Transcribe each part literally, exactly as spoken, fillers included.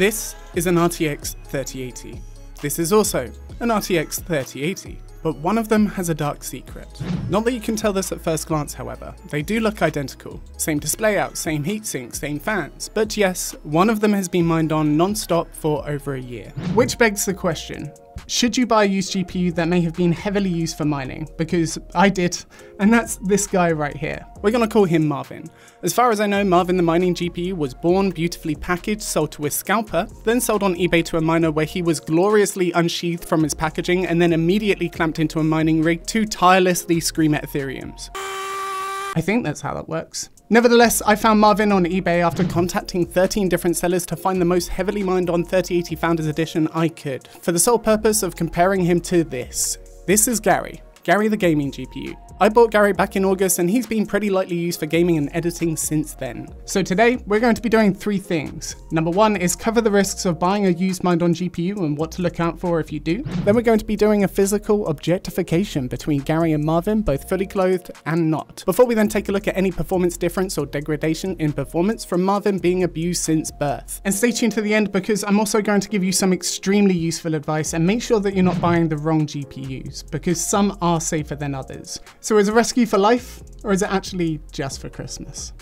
This is an R T X thirty eighty. This is also an R T X thirty eighty, but one of them has a dark secret. Not that you can tell this at first glance, however. They do look identical. Same display out, same heatsink, same fans. But yes, one of them has been mined on non-stop for over a year. Which begs the question, should you buy a used G P U that may have been heavily used for mining? Because I did, and that's this guy right here. We're gonna call him Marvin. As far as I know, Marvin the mining G P U was born, beautifully packaged, sold to a scalper, then sold on eBay to a miner where he was gloriously unsheathed from his packaging and then immediately clamped into a mining rig to tirelessly scream at Ethereums. I think that's how that works. Nevertheless, I found Marvin on eBay after contacting thirteen different sellers to find the most heavily mined on thirty eighty Founders Edition I could, for the sole purpose of comparing him to this. This is Gary. Gary the gaming G P U. I bought Gary back in August and he's been pretty lightly used for gaming and editing since then. So today, we're going to be doing three things. Number one is cover the risks of buying a used mined on G P U and what to look out for if you do. Then we're going to be doing a physical objectification between Gary and Marvin, both fully clothed and not. Before we then take a look at any performance difference or degradation in performance from Marvin being abused since birth. And stay tuned to the end because I'm also going to give you some extremely useful advice and make sure that you're not buying the wrong G P Us because some are are safer than others. So is a rescue for life, or is it actually just for Christmas?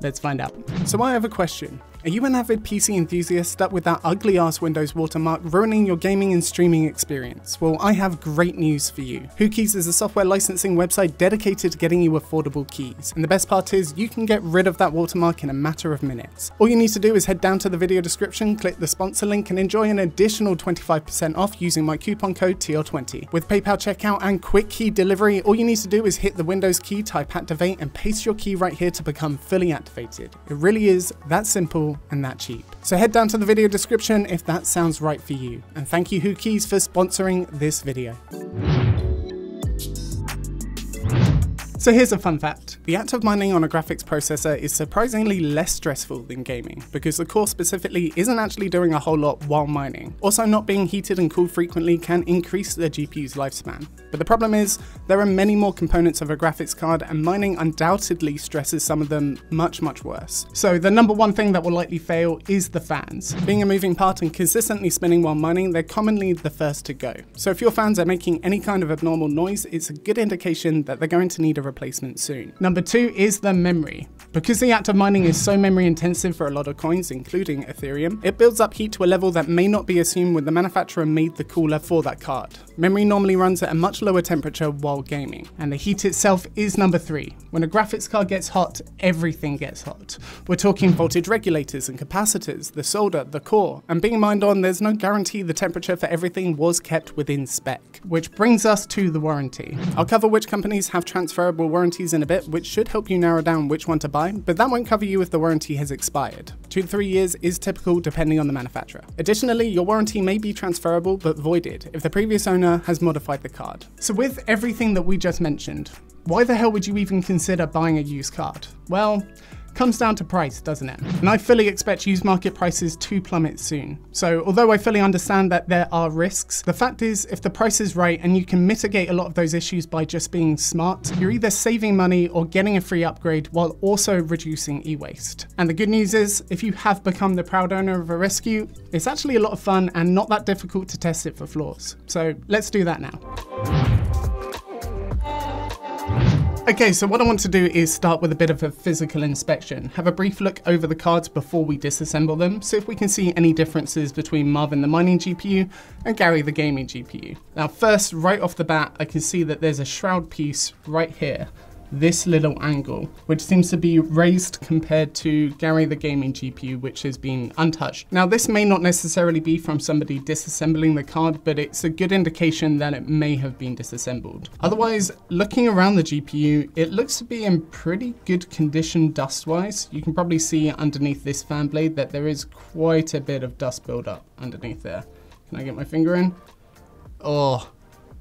Let's find out. So I have a question. Are you an avid P C enthusiast stuck with that ugly ass Windows watermark ruining your gaming and streaming experience? Well, I have great news for you. WooKeys is a software licensing website dedicated to getting you affordable keys. And the best part is you can get rid of that watermark in a matter of minutes. All you need to do is head down to the video description, click the sponsor link and enjoy an additional twenty-five percent off using my coupon code T L twenty. With PayPal checkout and quick key delivery, all you need to do is hit the Windows key, type activate and paste your key right here to become fully activated. It really is that simple and that cheap. So head down to the video description if that sounds right for you. And thank you WooKeys for sponsoring this video. So here's a fun fact. The act of mining on a graphics processor is surprisingly less stressful than gaming because the core specifically isn't actually doing a whole lot while mining. Also, not being heated and cooled frequently can increase the G P U's lifespan. But the problem is there are many more components of a graphics card and mining undoubtedly stresses some of them much, much worse. So the number one thing that will likely fail is the fans. Being a moving part and consistently spinning while mining, they're commonly the first to go. So if your fans are making any kind of abnormal noise, it's a good indication that they're going to need a replacement Replacement soon. Number two is the memory. Because the act of mining is so memory intensive for a lot of coins, including Ethereum, it builds up heat to a level that may not be assumed when the manufacturer made the cooler for that card. Memory normally runs at a much lower temperature while gaming. And the heat itself is number three. When a graphics card gets hot, everything gets hot. We're talking voltage regulators and capacitors, the solder, the core, and being mined on, there's no guarantee the temperature for everything was kept within spec. Which brings us to the warranty. I'll cover which companies have transferable warranties in a bit, which should help you narrow down which one to buy, but that won't cover you if the warranty has expired. Two to three years is typical depending on the manufacturer. Additionally, your warranty may be transferable but voided if the previous owner has modified the card. So with everything that we just mentioned, why the hell would you even consider buying a used card? Well, comes down to price, doesn't it? And I fully expect used market prices to plummet soon. So although I fully understand that there are risks, the fact is if the price is right and you can mitigate a lot of those issues by just being smart, you're either saving money or getting a free upgrade while also reducing e-waste. And the good news is if you have become the proud owner of a rescue, it's actually a lot of fun and not that difficult to test it for flaws. So let's do that now. Okay, so what I want to do is start with a bit of a physical inspection, have a brief look over the cards before we disassemble them, see if we can see any differences between Marvin the mining G P U and Gary the gaming G P U. Now first, right off the bat, I can see that there's a shroud piece right here, this little angle, which seems to be raised compared to Gary the gaming G P U, which has been untouched. Now this may not necessarily be from somebody disassembling the card, but it's a good indication that it may have been disassembled. Otherwise, looking around the G P U, it looks to be in pretty good condition dust-wise. You can probably see underneath this fan blade that there is quite a bit of dust buildup underneath there. Can I get my finger in? Oh,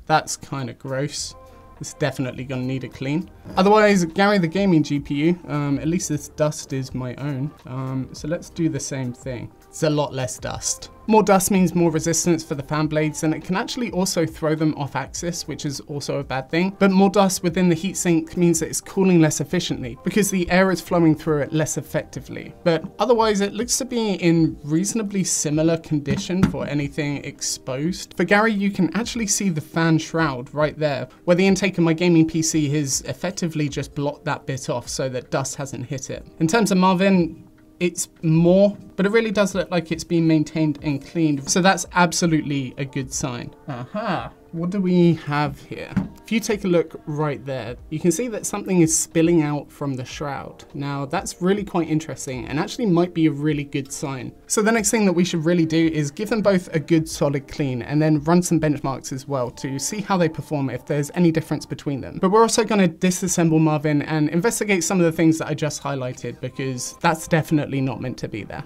that's kind of gross. It's definitely gonna need it clean. Otherwise, Gary the gaming G P U, um, at least this dust is my own. Um, so let's do the same thing. It's a lot less dust. More dust means more resistance for the fan blades, and it can actually also throw them off axis, which is also a bad thing. But more dust within the heatsink means that it's cooling less efficiently because the air is flowing through it less effectively. But otherwise, it looks to be in reasonably similar condition for anything exposed. For Gary, you can actually see the fan shroud right there, where the intake of my gaming P C has effectively just blocked that bit off so that dust hasn't hit it. In terms of Marvin, it's more, but it really does look like it's been maintained and cleaned. So that's absolutely a good sign. Aha. What do we have here? If you take a look right there, you can see that something is spilling out from the shroud. Now that's really quite interesting and actually might be a really good sign. So the next thing that we should really do is give them both a good solid clean and then run some benchmarks as well to see how they perform, if there's any difference between them. But we're also gonna disassemble Marvin and investigate some of the things that I just highlighted, because that's definitely not meant to be there.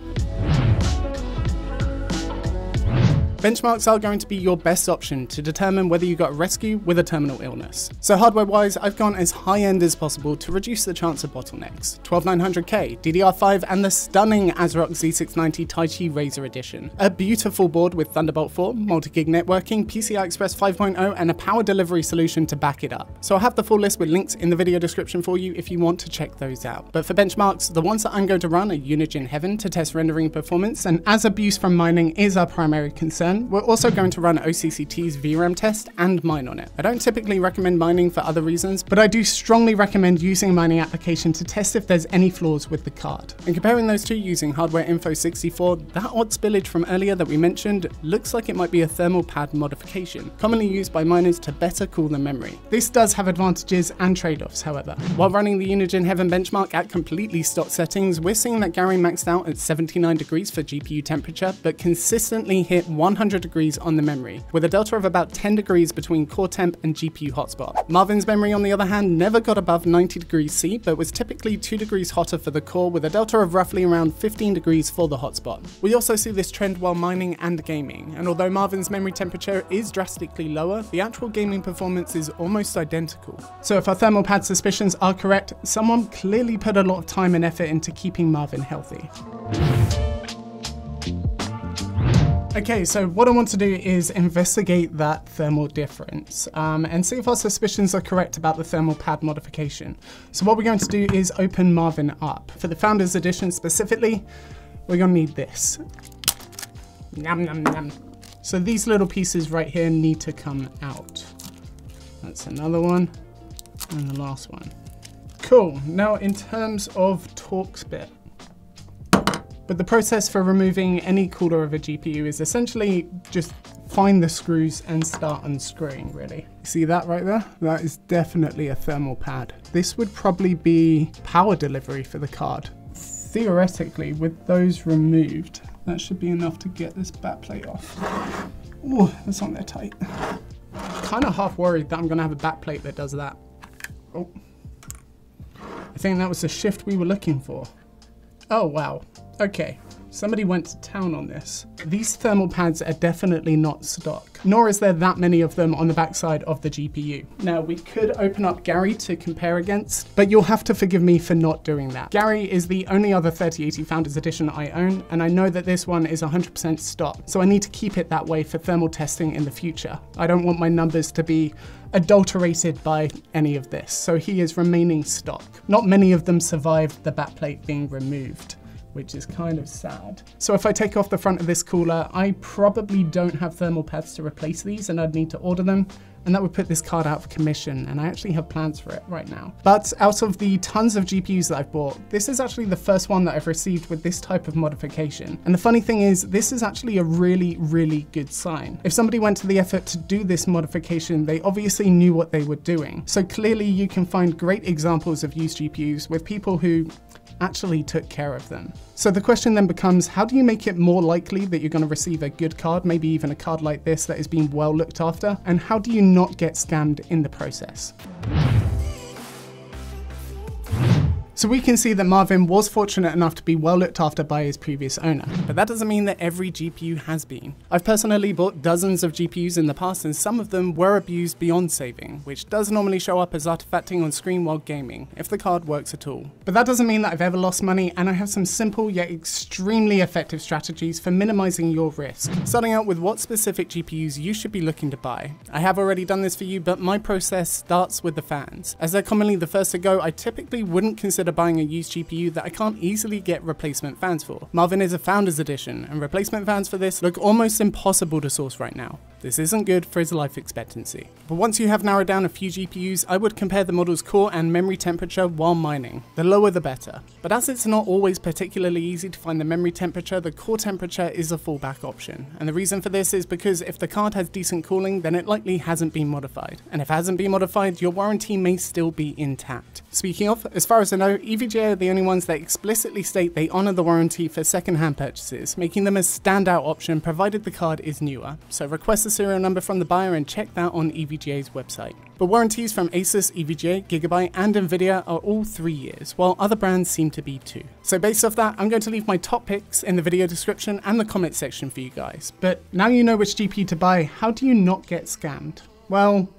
Benchmarks are going to be your best option to determine whether you got a rescue with a terminal illness. So hardware-wise, I've gone as high-end as possible to reduce the chance of bottlenecks. twelve nine hundred K, D D R five, and the stunning Asrock Z six ninety Tai Chi Razor Edition. A beautiful board with Thunderbolt four, multi-gig networking, P C I Express five point oh, and a power delivery solution to back it up. So I'll have the full list with links in the video description for you if you want to check those out. But for benchmarks, the ones that I'm going to run are Unigine Heaven to test rendering performance, and as abuse from mining is our primary concern, we're also going to run O C C T's V RAM test and mine on it. I don't typically recommend mining for other reasons, but I do strongly recommend using a mining application to test if there's any flaws with the card. And comparing those two using Hardware Info sixty-four, that odd spillage from earlier that we mentioned looks like it might be a thermal pad modification, commonly used by miners to better cool the memory. This does have advantages and trade-offs, however. While running the Unigine Heaven benchmark at completely stock settings, we're seeing that Gary maxed out at seventy-nine degrees for G P U temperature, but consistently hit one hundred degrees on the memory, with a delta of about ten degrees between core temp and G P U hotspot. Marvin's memory, on the other hand, never got above ninety degrees C, but was typically two degrees hotter for the core, with a delta of roughly around fifteen degrees for the hotspot. We also see this trend while mining and gaming, and although Marvin's memory temperature is drastically lower, the actual gaming performance is almost identical. So if our thermal pad suspicions are correct, someone clearly put a lot of time and effort into keeping Marvin healthy. Okay, so what I want to do is investigate that thermal difference um, and see if our suspicions are correct about the thermal pad modification. So what we're going to do is open Marvin up. For the Founders Edition specifically, we're gonna need this. Nom, nom, nom. So these little pieces right here need to come out. That's another one, and the last one. Cool, now in terms of Torx bit, but the process for removing any cooler of a G P U is essentially just find the screws and start unscrewing, really. See that right there? That is definitely a thermal pad. This would probably be power delivery for the card. Theoretically, with those removed, that should be enough to get this back plate off. Oh, that's on there tight. Kind of half worried that I'm gonna have a back plate that does that. Oh, I think that was the shift we were looking for. Oh, wow. Okay, somebody went to town on this. These thermal pads are definitely not stock, nor is there that many of them on the backside of the G P U. Now, we could open up Gary to compare against, but you'll have to forgive me for not doing that. Gary is the only other thirty eighty Founders Edition I own, and I know that this one is one hundred percent stock, so I need to keep it that way for thermal testing in the future. I don't want my numbers to be adulterated by any of this, so he is remaining stock. Not many of them survived the backplate being removed, which is kind of sad. So if I take off the front of this cooler, I probably don't have thermal pads to replace these, and I'd need to order them, and that would put this card out of commission, and I actually have plans for it right now. But out of the tons of G P Us that I've bought, this is actually the first one that I've received with this type of modification. And the funny thing is, this is actually a really, really good sign. If somebody went to the effort to do this modification, they obviously knew what they were doing. So clearly you can find great examples of used G P Us with people who actually took care of them. So the question then becomes, how do you make it more likely that you're going to receive a good card, maybe even a card like this that has been well looked after? And how do you not get scammed in the process? So we can see that Marvin was fortunate enough to be well looked after by his previous owner, but that doesn't mean that every G P U has been. I've personally bought dozens of G P Us in the past, and some of them were abused beyond saving, which does normally show up as artifacting on screen while gaming, if the card works at all. But that doesn't mean that I've ever lost money, and I have some simple yet extremely effective strategies for minimizing your risk. Starting out with what specific G P Us you should be looking to buy. I have already done this for you, but my process starts with the fans. As they're commonly the first to go, I typically wouldn't consider buying a used G P U that I can't easily get replacement fans for. Marvin is a Founders Edition, and replacement fans for this look almost impossible to source right now. This isn't good for his life expectancy. But once you have narrowed down a few G P Us, I would compare the model's core and memory temperature while mining. The lower the better. But as it's not always particularly easy to find the memory temperature, the core temperature is a fallback option. And the reason for this is because if the card has decent cooling, then it likely hasn't been modified. And if it hasn't been modified, your warranty may still be intact. Speaking of, as far as I know, E V G A are the only ones that explicitly state they honor the warranty for second-hand purchases, making them a standout option provided the card is newer. So request a serial number from the buyer and check that on E V G A's website. But warranties from Asus, E V G A, Gigabyte and Nvidia are all three years, while other brands seem to be two. So based off that, I'm going to leave my top picks in the video description and the comment section for you guys. But now you know which G P U to buy, how do you not get scammed? Well,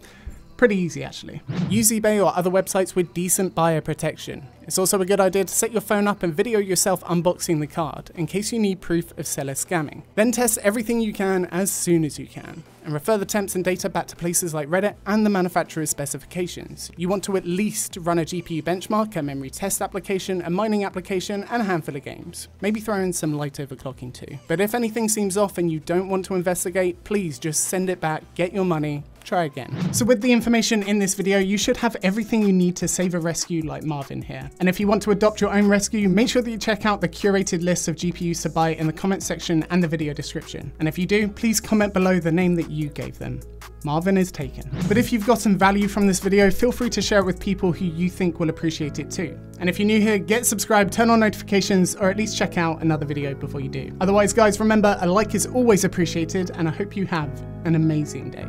pretty easy actually. Use eBay or other websites with decent buyer protection. It's also a good idea to set your phone up and video yourself unboxing the card, in case you need proof of seller scamming. Then test everything you can as soon as you can, and refer the temps and data back to places like Reddit and the manufacturer's specifications. You want to at least run a G P U benchmark, a memory test application, a mining application, and a handful of games. Maybe throw in some light overclocking too. But if anything seems off and you don't want to investigate, please just send it back, get your money, try again. So with the information in this video, you should have everything you need to save a rescue like Marvin here. And if you want to adopt your own rescue, make sure that you check out the curated list of G P Us to buy in the comment section and the video description. And if you do, please comment below the name that you gave them. Marvin is taken. But if you've got some value from this video, feel free to share it with people who you think will appreciate it too. And if you're new here, get subscribed, turn on notifications, or at least check out another video before you do. Otherwise guys, remember, a like is always appreciated, and I hope you have an amazing day.